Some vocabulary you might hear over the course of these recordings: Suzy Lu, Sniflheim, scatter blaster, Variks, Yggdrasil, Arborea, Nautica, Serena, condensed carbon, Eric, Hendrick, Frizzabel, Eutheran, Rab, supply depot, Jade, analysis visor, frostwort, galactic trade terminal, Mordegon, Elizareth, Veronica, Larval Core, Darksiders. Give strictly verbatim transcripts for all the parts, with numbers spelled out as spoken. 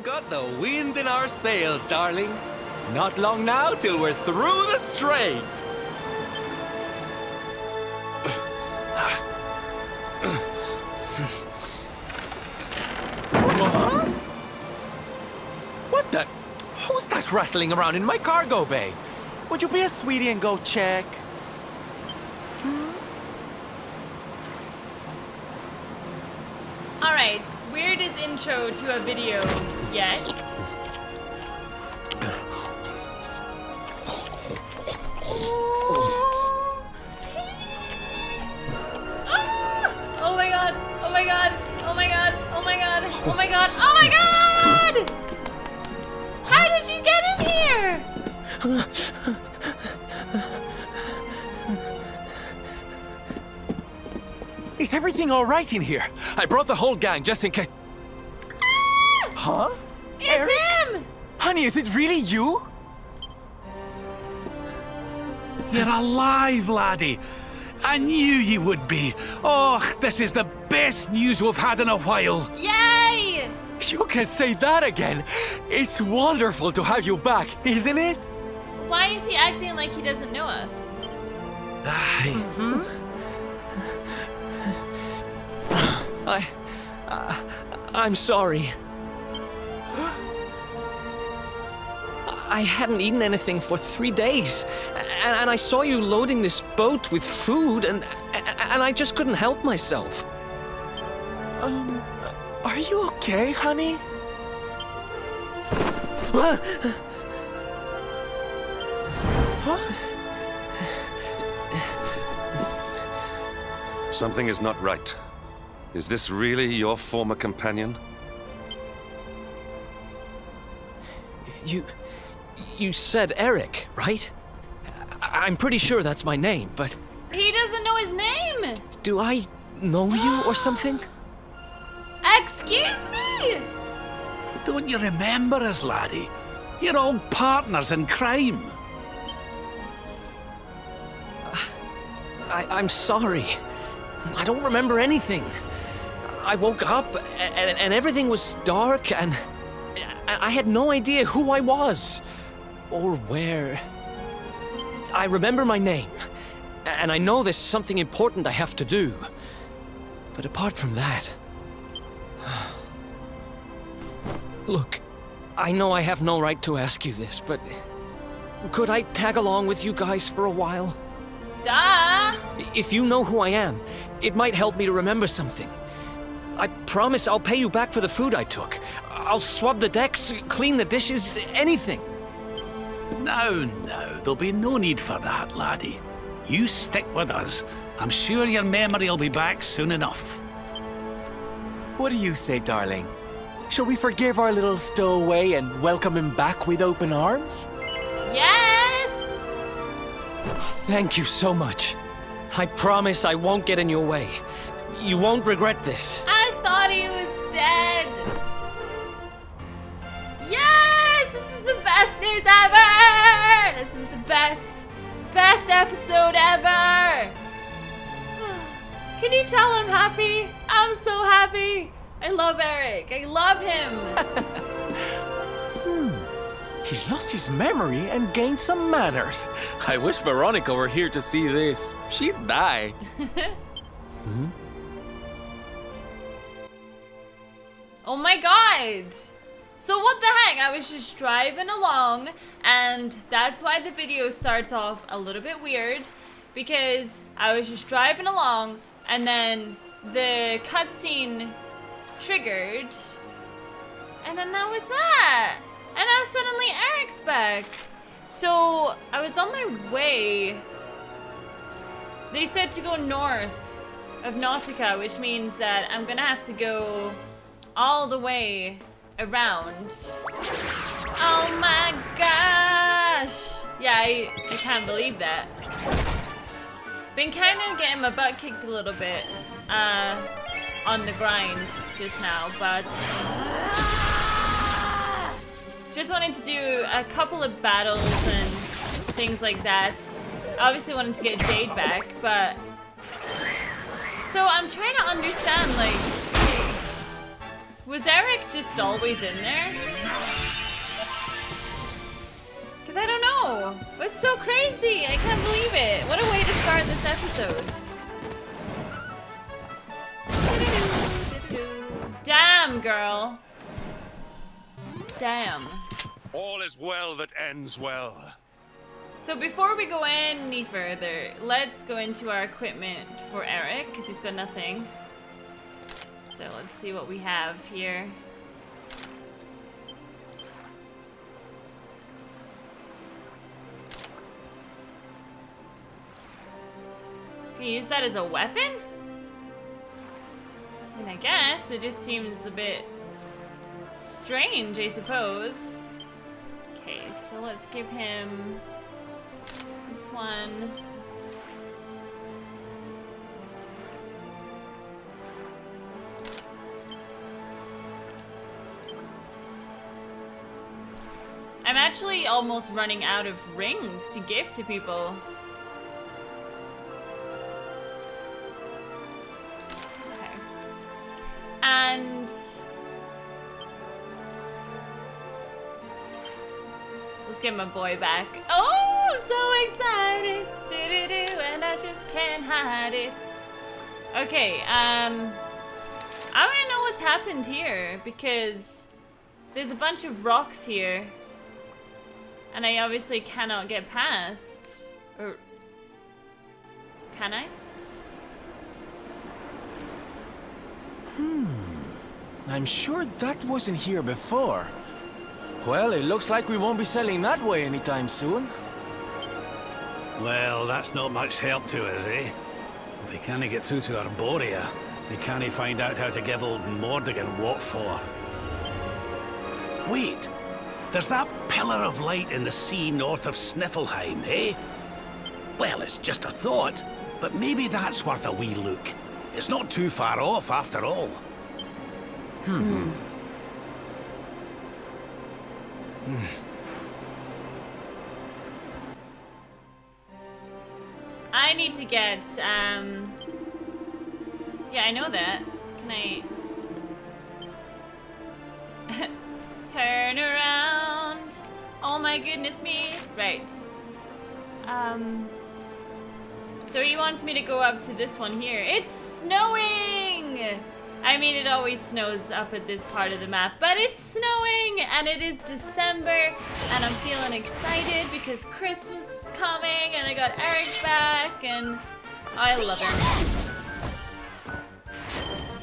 We've got the wind in our sails, darling. Not long now till we're through the strait. Huh? What the? Who's that rattling around in my cargo bay? Would you be a sweetie and go check? Hmm? All right, weirdest intro to a video yet. Oh my god! Oh my god! How did you get in here? Is everything all right in here? I brought the whole gang just in case. Ah! Huh? It's Eric? Him! Honey, is it really you? You're alive, laddie. I knew you would be. Oh, this is the best news we've had in a while. Yay! You can say that again. It's wonderful to have you back, isn't it? Why is he acting like he doesn't know us? I... Mm-hmm. I... Uh, I'm sorry. I hadn't eaten anything for three days, and, and I saw you loading this boat with food, and and I just couldn't help myself. Um, are you okay, honey? Huh? Huh? Something is not right. Is this really your former companion? You... You said Eric, right? I'm pretty sure that's my name, but... He doesn't know his name! Do I know you or something? Excuse me! Don't you remember us, laddie? You're old partners in crime. Uh, I, I'm sorry. I don't remember anything. I woke up and, and everything was dark and... I had no idea who I was. Or where. I remember my name, and I know there's something important I have to do. But apart from that... Look, I know I have no right to ask you this, but... Could I tag along with you guys for a while? Duh! If you know who I am, it might help me to remember something. I promise I'll pay you back for the food I took. I'll swab the decks, clean the dishes, anything. No, no, there'll be no need for that, laddie. You stick with us. I'm sure your memory'll be back soon enough. What do you say, darling? Shall we forgive our little stowaway and welcome him back with open arms? Yes! Thank you so much. I promise I won't get in your way. You won't regret this. I thought he was dead. Yes! This is the best news ever! This is the best, best episode ever! Can you tell I'm happy? I'm so happy! I love Eric. I love him. hmm. He's lost his memory and gained some manners. I wish Veronica were here to see this. She'd die. hmm? Oh my god! So what the heck? I was just driving along, and that's why the video starts off a little bit weird, because I was just driving along, and then the cutscene triggered, and then that was that! And now suddenly Eric's back! So, I was on my way. They said to go north of Nautica, which means that I'm gonna have to go all the way around. Oh my gosh! Yeah, I, I can't believe that. Been kind of getting my butt kicked a little bit uh, on the grind just now, but just wanted to do a couple of battles and things like that. Obviously wanted to get Jade back, but so I'm trying to understand, like, was Eric just always in there? I don't know. It's so crazy. I can't believe it. What a way to start this episode. Damn, girl. Damn. All is well that ends well. So before we go any further, let's go into our equipment for Eric, because he's got nothing. So let's see what we have here. Can you use that as a weapon? I mean, I guess. It just seems a bit strange, I suppose. Okay, so let's give him this one. I'm actually almost running out of rings to give to people. And let's get my boy back. Oh, I'm so excited. Do-do-do, and I just can't hide it. Okay, um, I want to know what's happened here, because there's a bunch of rocks here, and I obviously cannot get past. Or can I? Hmm. I'm sure that wasn't here before. Well, it looks like we won't be sailing that way anytime soon. Well, that's not much help to us, eh? If we can't get through to Arborea, we can't find out how to give old Mordegon what for. Wait! There's that pillar of light in the sea north of Sniflheim, eh? Well, it's just a thought, but maybe that's worth a wee look. It's not too far off, after all. Hmm. Hmm. I need to get, um... yeah, I know that. Can I... turn around. Oh my goodness me. Right. Um... So he wants me to go up to this one here. It's snowing! I mean, it always snows up at this part of the map, but it's snowing and it is December and I'm feeling excited because Christmas is coming and I got Eric back and I love him.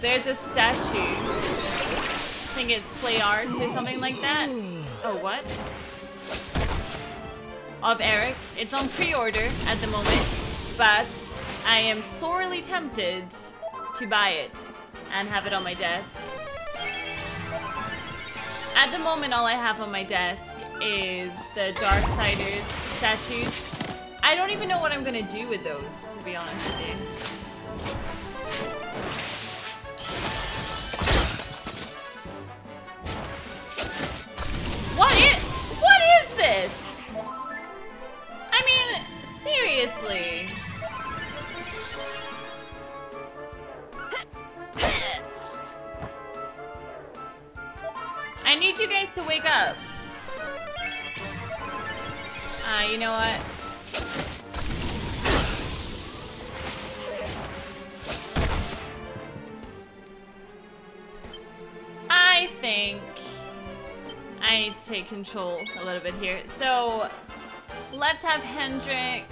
There's a statue. I think it's Play Arts or something like that. Oh, what? Of Eric. It's on pre-order at the moment. But I am sorely tempted to buy it and have it on my desk. At the moment, all I have on my desk is the Darksiders statues. I don't even know what I'm gonna do with those, to be honest with you. What is, what is this? I mean, seriously. I need you guys to wake up. Ah, uh, you know what? I think I need to take control a little bit here. So let's have Hendrick.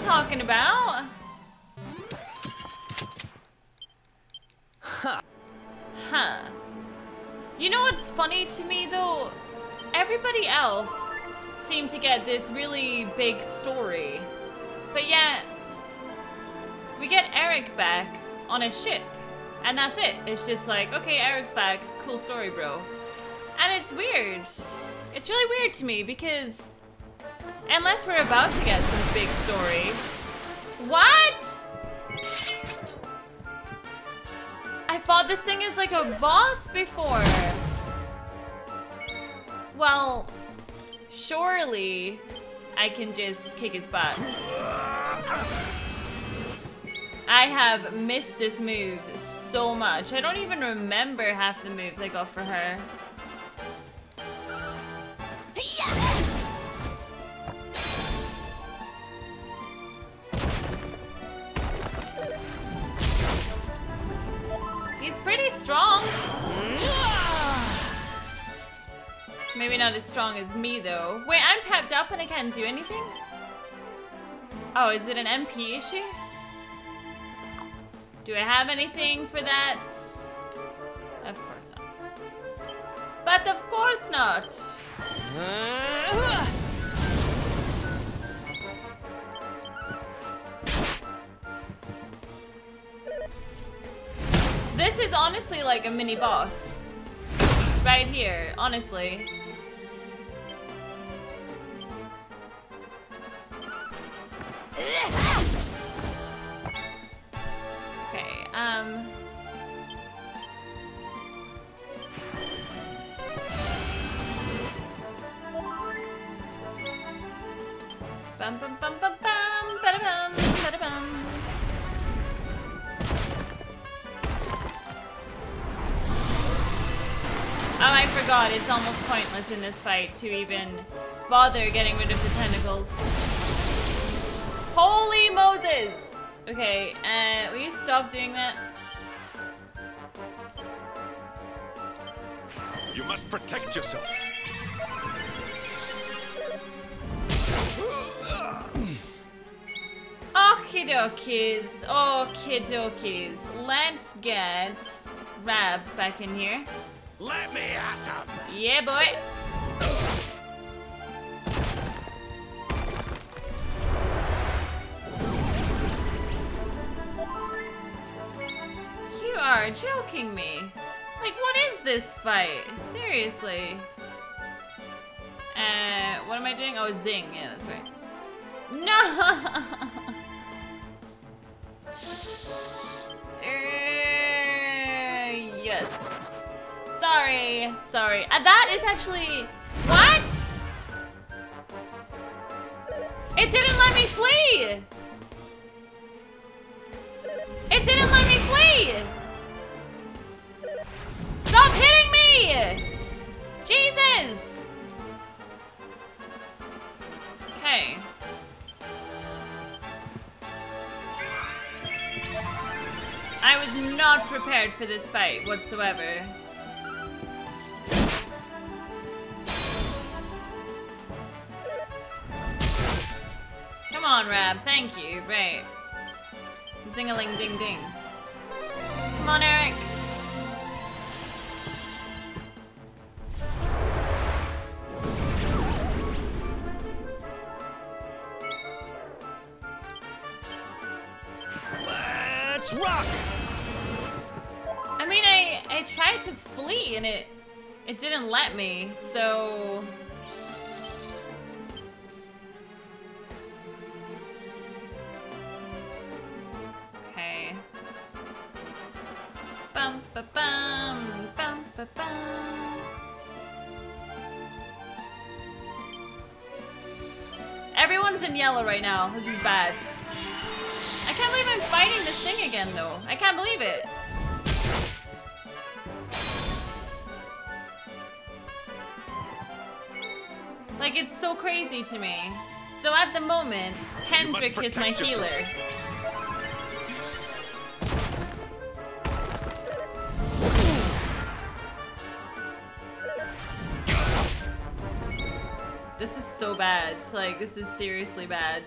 Talking about? Huh. Huh. You know what's funny to me though? Everybody else seemed to get this really big story, but yet we get Eric back on a ship and that's it. It's just like, okay, Eric's back, cool story, bro. And it's weird. It's really weird to me because unless we're about to get some big story. What? I fought this thing as like a boss before. Well, Surely I can just kick his butt. I have missed this move so much. I don't even remember half the moves I got for her. He's pretty strong. Maybe not as strong as me, though. Wait, I'm pepped up and I can't do anything? Oh, is it an M P issue? Do I have anything for that? Of course not. But of course not! This is honestly like a mini boss. Right here, honestly. Okay, um... Bum bum bum bum bum, bada bum, bada bum. Oh, I forgot, it's almost pointless in this fight to even bother getting rid of the tentacles. Holy Moses! Okay, uh, will you stop doing that? You must protect yourself. Okie dokies, okie dokies. Let's get Rab back in here. Let me at him! Yeah, boy! You are joking me. Like, what is this fight? Seriously. Uh, what am I doing? Oh, zing. Yeah, that's right. No! Uh, yes. Sorry, sorry. Uh, that is actually... What? It didn't let me flee! It didn't let me flee! Stop hitting me! Jesus! Okay. I was not prepared for this fight whatsoever. Come on, Rab. Thank you. Right. Zing-a-ling-ding-ding. Come on, Eric. Let's rock! I mean, I, I tried to flee and it it didn't let me, so... Okay. Bum ba bum, bum ba bum. Everyone's in yellow right now, this is bad. I can't believe I'm fighting this thing again, though. I can't believe it. Like, it's so crazy to me. So at the moment, Hendrick is my healer. Yourself. This is so bad. Like, this is seriously bad.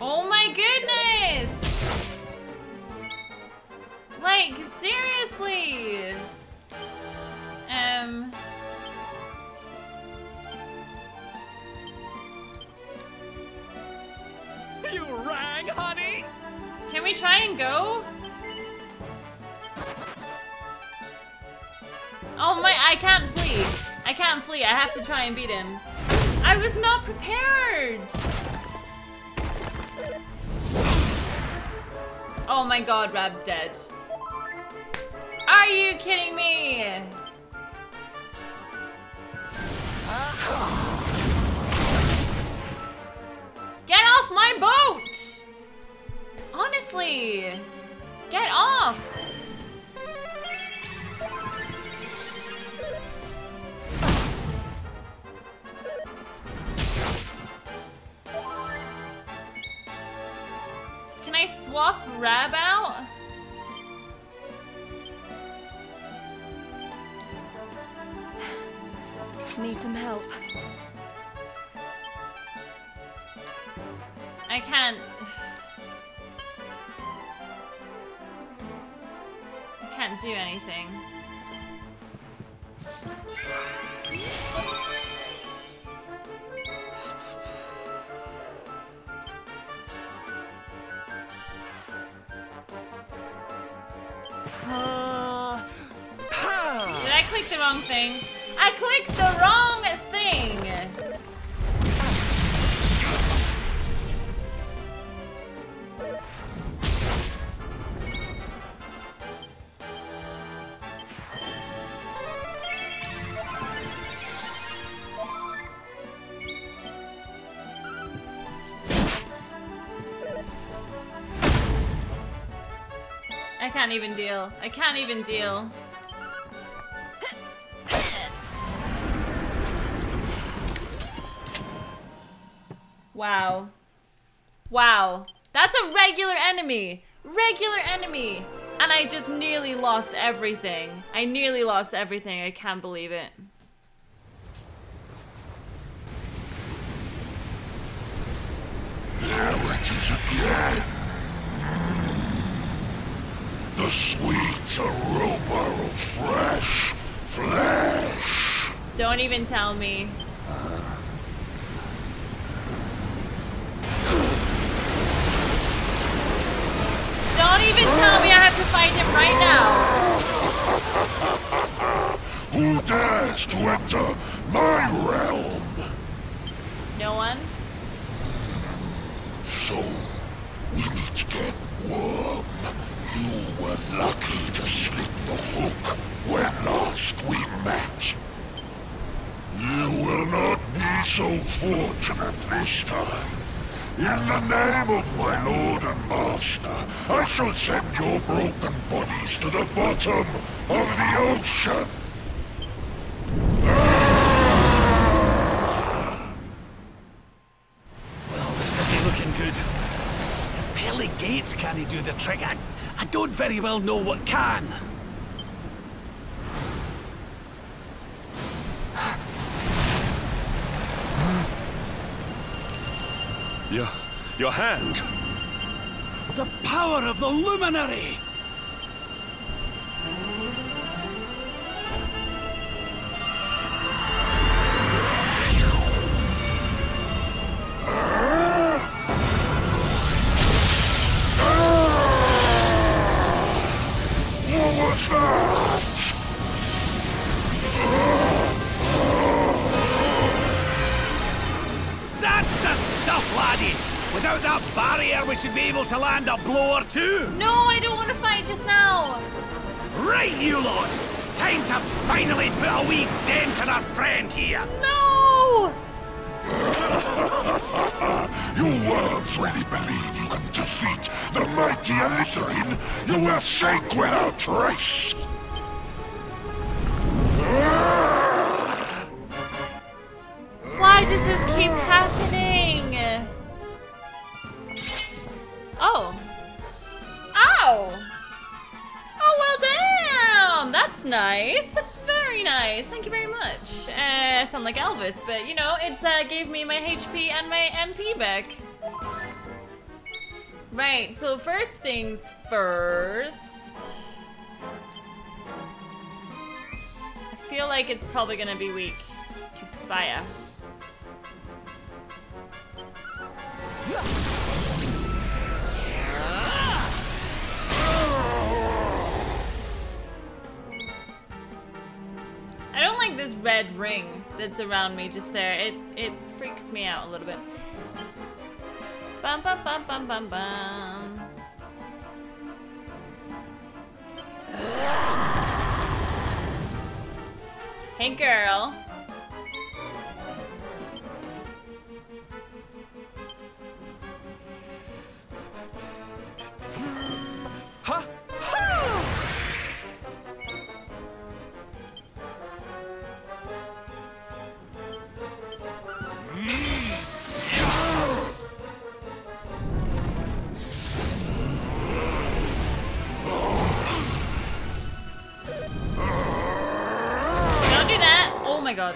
Oh my goodness! Like, seriously! Um... You rang, honey? Can we try and go? Oh my, I can't flee. I can't flee, I have to try and beat him. I was not prepared! Oh my god, Rab's dead. Are you kidding me? Get off my boat! Honestly, get off! Can I swap Rab out? Need some help. I can't. I can't do anything. Uh, Did I click the wrong thing? I clicked the wrong thing! I can't even deal. I can't even deal. Wow. Wow. That's a regular enemy. Regular enemy. And I just nearly lost everything. I nearly lost everything. I can't believe it. There it is again. The sweet aroma of fresh flesh. Don't even tell me. Don't even tell me I have to fight him right now. Who dares to enter my realm? No one. So, we need to get warm. You were lucky to slip the hook when last we met. You will not be so fortunate this time. In the name of my lord and master, I shall send your broken bodies to the bottom of the ocean. Ah! Well, this isn't looking good. If pearly gates can't do the trick, I, I don't very well know what can. Your... your hand! The power of the luminary! Should be able to land a blow or two. No, I don't want to fight just now. Right, you lot. Time to finally put a wee dent in our friend here. No! You worms really believe you can defeat the mighty Eutheran? You will sink without trace. Why does this keep happening? Oh. Ow! Oh, well, damn! That's nice. That's very nice. Thank you very much. Uh, I sound like Elvis, but, you know, it's uh, gave me my H P and my M P back. Right, so first things first. I feel like it's probably gonna be weak to fire. I don't like this red ring that's around me just there. It it freaks me out a little bit. Bum bum bum bum bum bum. Hey, girl. God.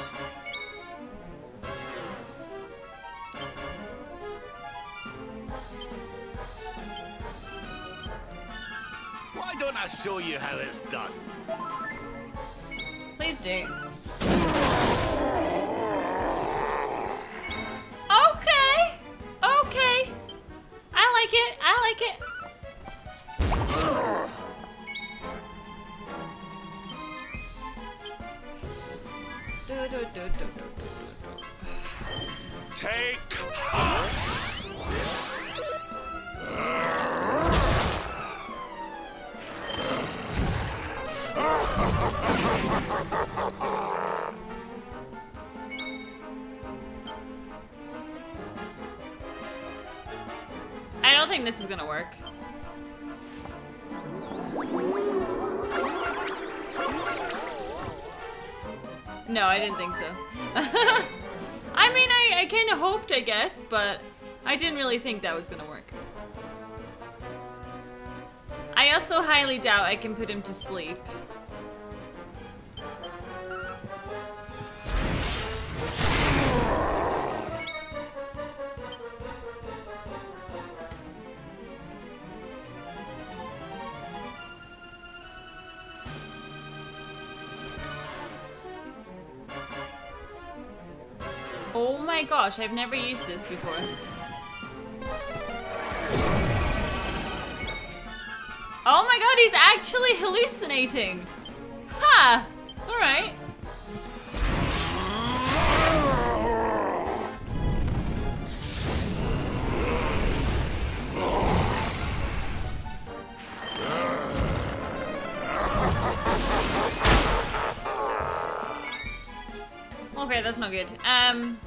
Why don't I show you how it's done? Please do. Okay. Okay. I like it. I like it. Take heart. I don't think this is gonna work. No, I didn't think so. I mean, I, I kind of hoped, I guess, but I didn't really think that was gonna work. I also highly doubt I can put him to sleep. Gosh, I've never used this before. Oh my god, he's actually hallucinating! Ha! Huh. Alright. Okay, that's not good. Um...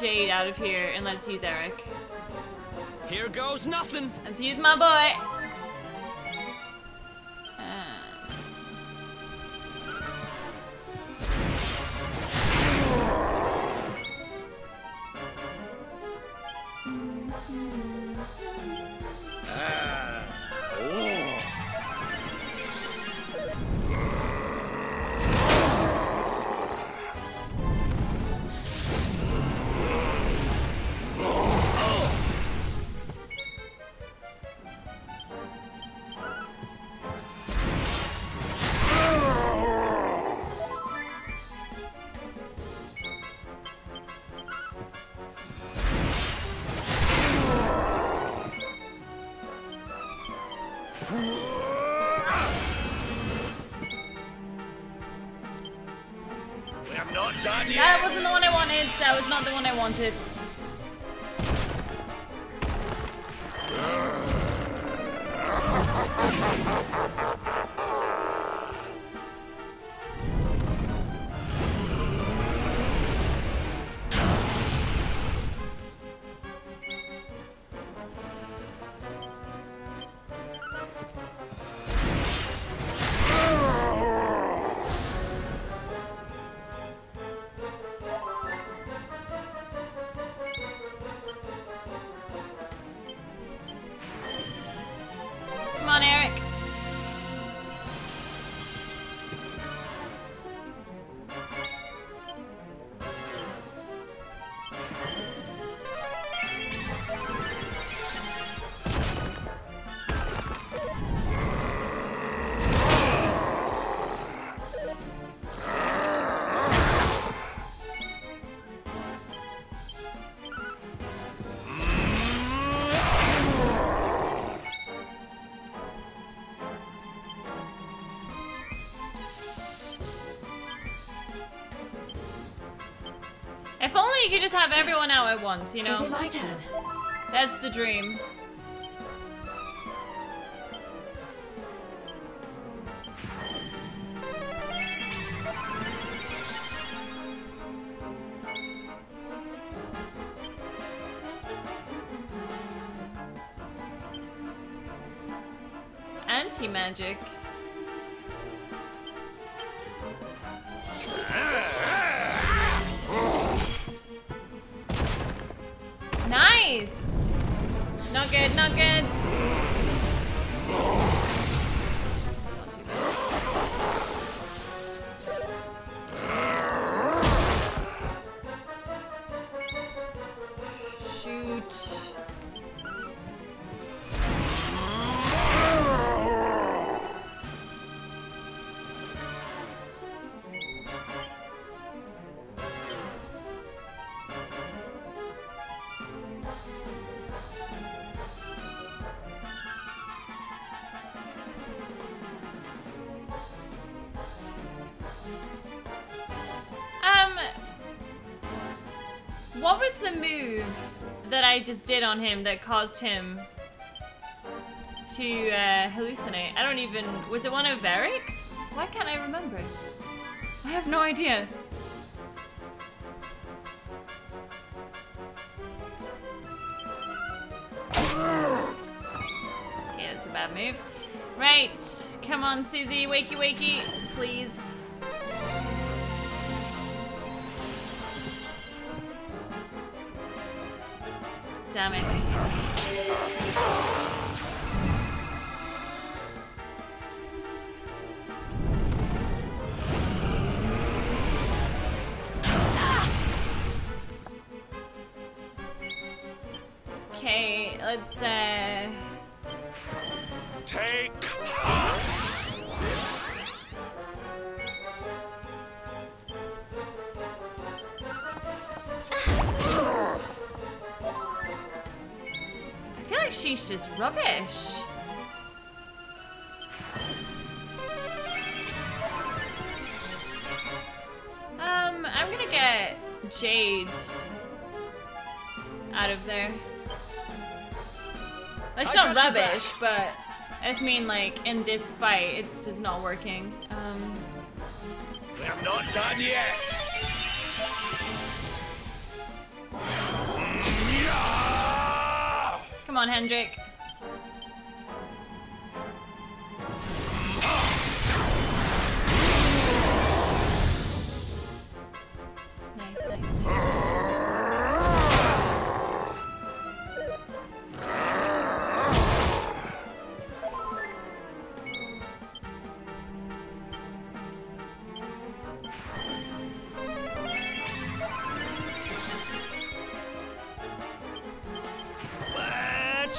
Jade out of here, and let's use Eric. Here goes nothing. Let's use my boy. That wasn't the one I wanted. That was not the one I wanted. If only you could just have everyone out at once, you know? It's my turn. That's the dream. Anti-magic. Nice! Not good, not good. Not too bad. Shoot. What was the move that I just did on him that caused him to uh, hallucinate? I don't even... Was it one of Variks? Why can't I remember? I have no idea. Okay, that's a bad move. Right, come on Susie, wakey wakey, please. Damn it. Okay, let's uh take heart. She's just rubbish. Um, I'm gonna get Jade out of there. That's not rubbish, but I just mean like in this fight, it's just not working. Um, we're not done yet. Come on, Hendrick. Nice, nice,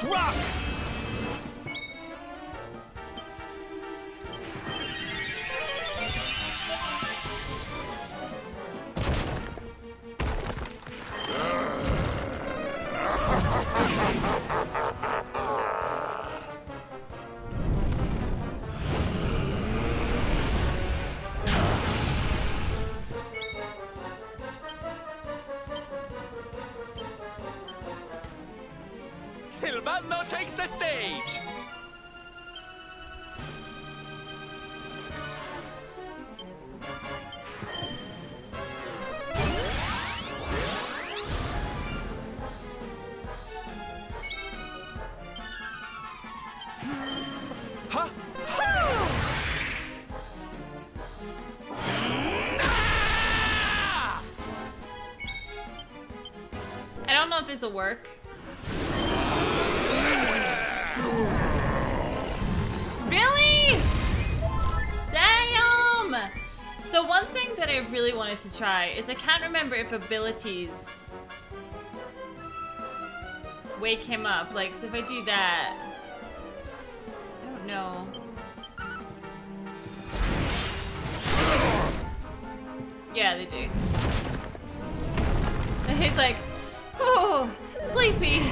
rock! Silvano takes the stage! I don't know if this will work. Really? Damn! So one thing that I really wanted to try is I can't remember if abilities wake him up. Like, so if I do that, I don't know. Yeah, they do. And he's like, oh, sleepy.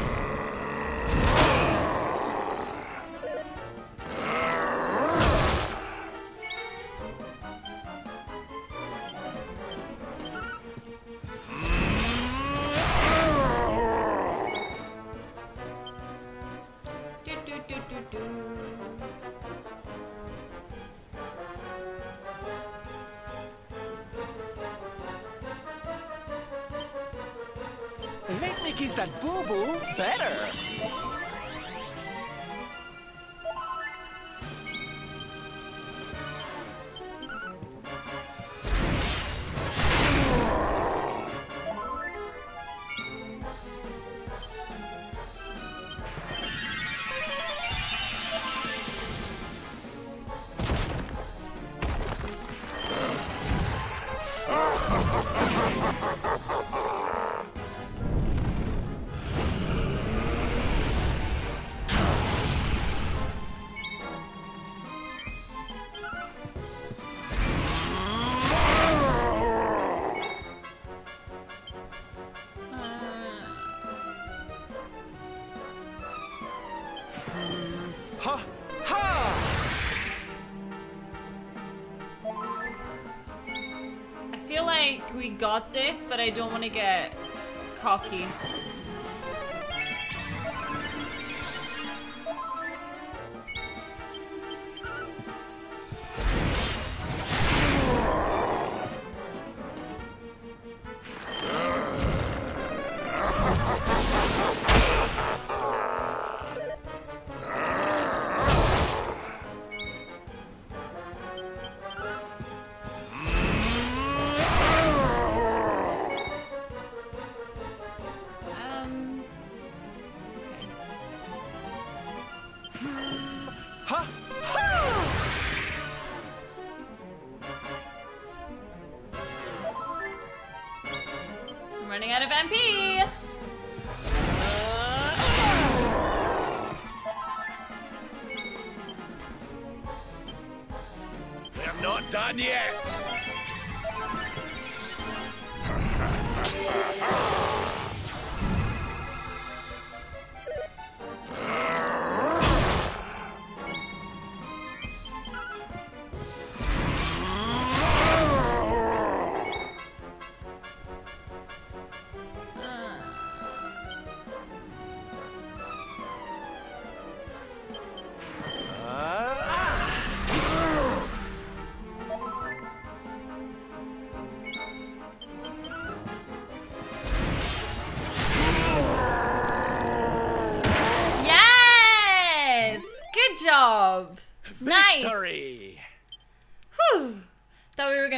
Kiss that boo-boo better. Got this, but I don't want to get cocky.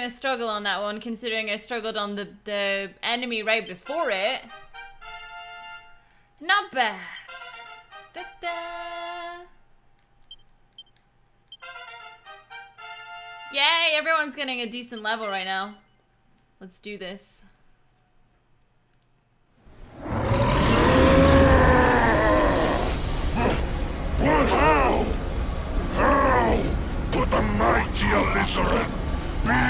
Struggle on that one, considering I struggled on the, the enemy right before it. Not bad. Da -da. Yay, everyone's getting a decent level right now. Let's do this. But how? How could the mighty Elizareth be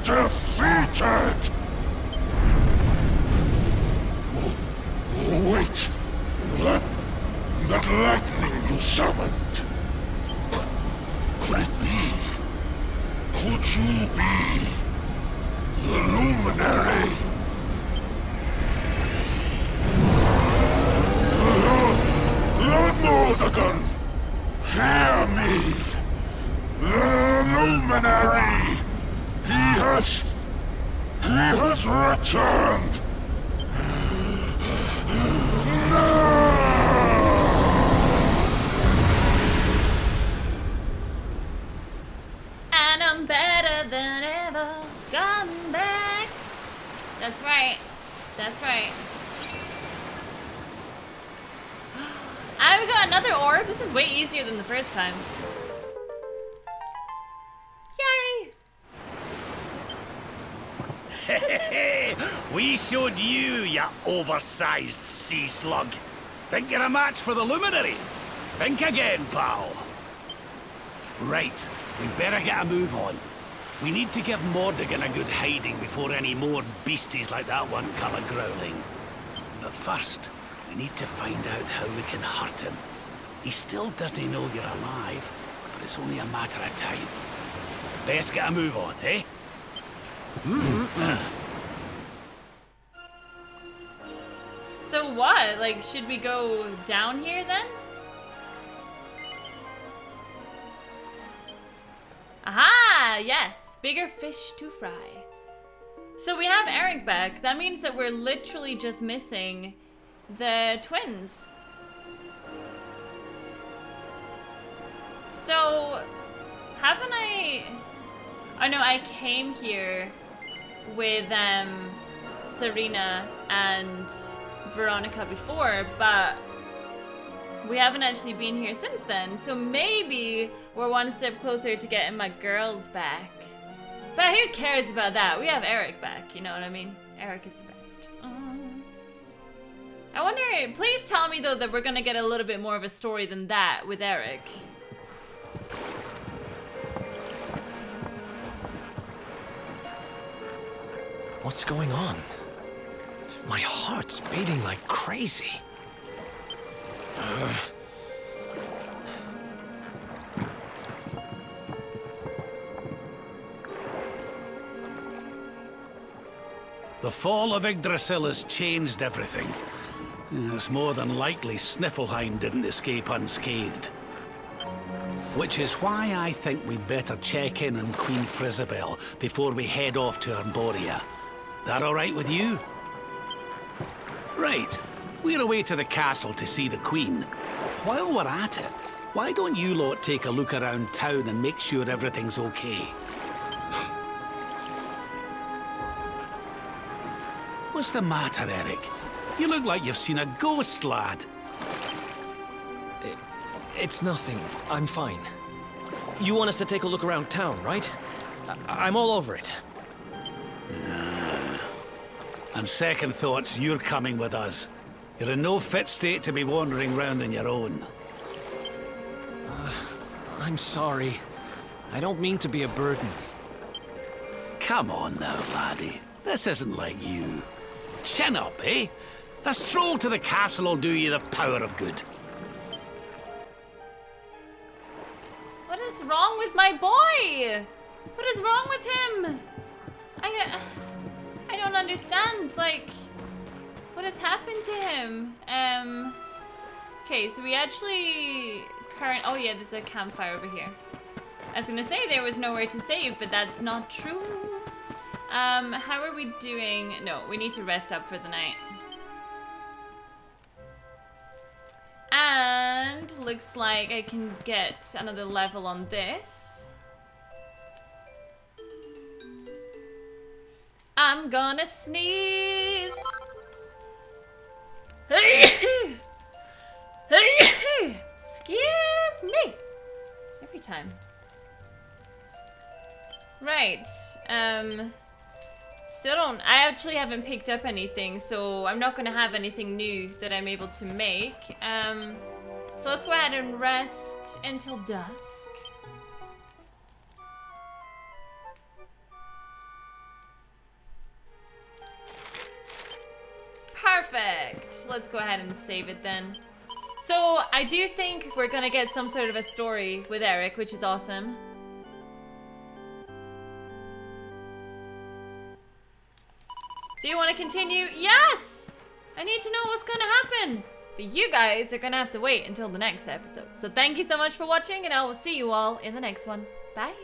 defeated! Oh, oh, wait! That... that lightning you summoned... could it be... could you be... the Luminary? Lord... Lord Mordegon! Hear me! The Luminary! He has... he has returned! No! And I'm better than ever. Come back! That's right. That's right. I've got another orb. This is way easier than the first time. Yay! We showed you, you oversized sea slug. Think you're a match for the Luminary? Think again, pal. Right, we'd better get a move on. We need to give Mordegon a good hiding before any more beasties like that one come a-growling. But first, we need to find out how we can hurt him. He still doesn't know you're alive, but it's only a matter of time. Best get a move on, eh? So what? Like, should we go down here then? Aha! Yes! Bigger fish to fry. So we have Eric back. That means that we're literally just missing the twins. So, haven't I... Oh no, I came here with um, Serena and Veronica before, but we haven't actually been here since then. So maybe we're one step closer to getting my girls back. But who cares about that? We have Eric back, you know what I mean? Eric is the best. Um, I wonder, please tell me though that we're gonna get a little bit more of a story than that with Eric. What's going on? My heart's beating like crazy. Uh. The fall of Yggdrasil has changed everything. It's more than likely Sniflheim didn't escape unscathed. Which is why I think we'd better check in on Queen Frizzabel before we head off to Arborea. That all right with you? Right. We're away to the castle to see the Queen. While we're at it, why don't you lot take a look around town and make sure everything's okay? What's the matter, Eric? You look like you've seen a ghost, lad. It, it's nothing. I'm fine. You want us to take a look around town, right? I, I'm all over it. On second thoughts, you're coming with us. You're in no fit state to be wandering round on your own. Uh, I'm sorry. I don't mean to be a burden. Come on now, laddie. This isn't like you. Chin up, eh? A stroll to the castle will do you the power of good. What is wrong with my boy? What is wrong with him? I... I don't understand, like, what has happened to him? Um, okay, so we actually current, oh yeah, there's a campfire over here. I was gonna say there was nowhere to save, but that's not true. Um, how are we doing? No, we need to rest up for the night. And looks like I can get another level on this. I'm gonna sneeze. Excuse me. Every time. Right. Um. Still don't. I actually haven't picked up anything, so I'm not gonna have anything new that I'm able to make. Um. So let's go ahead and rest until dusk. Perfect. Let's go ahead and save it then. So I do think we're gonna get some sort of a story with Eric, which is awesome. Do you want to continue? Yes! I need to know what's gonna happen. But you guys are gonna have to wait until the next episode. So thank you so much for watching, and I will see you all in the next one. Bye.